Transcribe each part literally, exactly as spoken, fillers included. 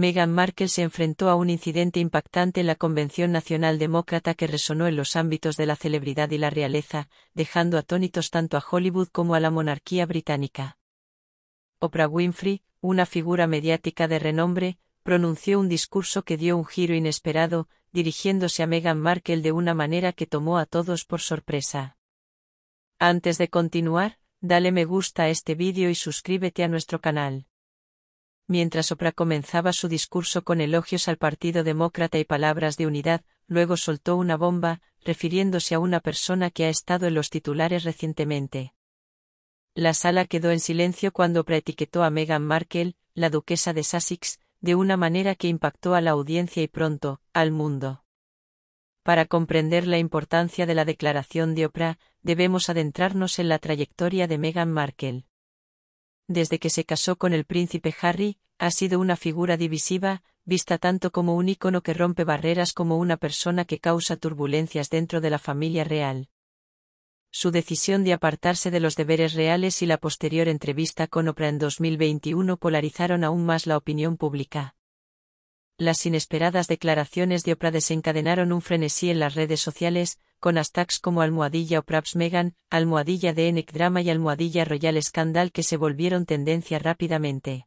Meghan Markle se enfrentó a un incidente impactante en la Convención Nacional Demócrata que resonó en los ámbitos de la celebridad y la realeza, dejando atónitos tanto a Hollywood como a la monarquía británica. Oprah Winfrey, una figura mediática de renombre, pronunció un discurso que dio un giro inesperado, dirigiéndose a Meghan Markle de una manera que tomó a todos por sorpresa. Antes de continuar, dale me gusta a este vídeo y suscríbete a nuestro canal. Mientras Oprah comenzaba su discurso con elogios al Partido Demócrata y palabras de unidad, luego soltó una bomba, refiriéndose a una persona que ha estado en los titulares recientemente. La sala quedó en silencio cuando Oprah etiquetó a Meghan Markle, la duquesa de Sussex, de una manera que impactó a la audiencia y pronto, al mundo. Para comprender la importancia de la declaración de Oprah, debemos adentrarnos en la trayectoria de Meghan Markle. Desde que se casó con el príncipe Harry, ha sido una figura divisiva, vista tanto como un ícono que rompe barreras como una persona que causa turbulencias dentro de la familia real. Su decisión de apartarse de los deberes reales y la posterior entrevista con Oprah en dos mil veintiuno polarizaron aún más la opinión pública. Las inesperadas declaraciones de Oprah desencadenaron un frenesí en las redes sociales, con hashtags como almohadilla Oprah's Meghan, almohadilla D N C Drama y almohadilla Royal Scandal que se volvieron tendencia rápidamente.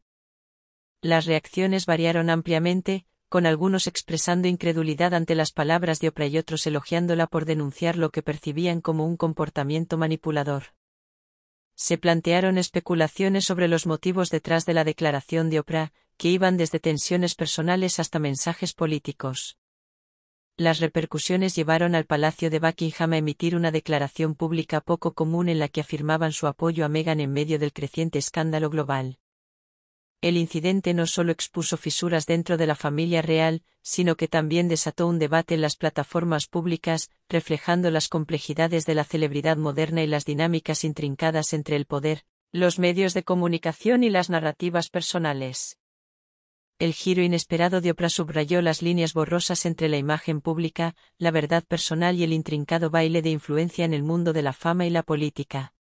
Las reacciones variaron ampliamente, con algunos expresando incredulidad ante las palabras de Oprah y otros elogiándola por denunciar lo que percibían como un comportamiento manipulador. Se plantearon especulaciones sobre los motivos detrás de la declaración de Oprah, que iban desde tensiones personales hasta mensajes políticos. Las repercusiones llevaron al Palacio de Buckingham a emitir una declaración pública poco común en la que afirmaban su apoyo a Meghan en medio del creciente escándalo global. El incidente no solo expuso fisuras dentro de la familia real, sino que también desató un debate en las plataformas públicas, reflejando las complejidades de la celebridad moderna y las dinámicas intrincadas entre el poder, los medios de comunicación y las narrativas personales. El giro inesperado de Oprah subrayó las líneas borrosas entre la imagen pública, la verdad personal y el intrincado baile de influencia en el mundo de la fama y la política.